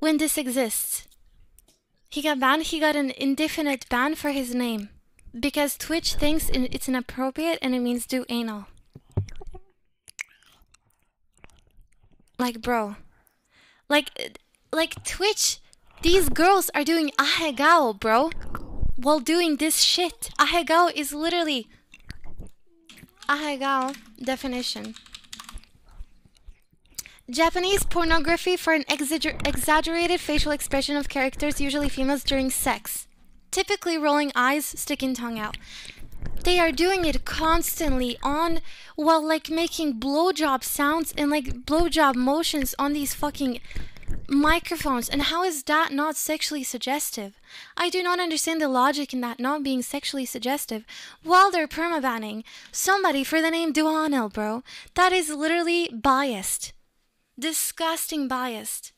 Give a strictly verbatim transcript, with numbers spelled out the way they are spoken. when this exists. He got banned, he got an indefinite ban for his name. Because Twitch thinks it's inappropriate and it means Doaenel. Like, bro. Like, like Twitch, these girls are doing ahegao, bro. While doing this shit. Ahegao is literally... Ahegao definition. Japanese pornography for an exagger- exaggerated facial expression of characters, usually females, during sex. Typically rolling eyes, sticking tongue out. They are doing it constantly on, while like making blowjob sounds and like blowjob motions on these fucking microphones. And how is that not sexually suggestive? I do not understand the logic in that not being sexually suggestive. While they're permabanning somebody for the name Doaenel, bro. That is literally biased. Disgusting biased.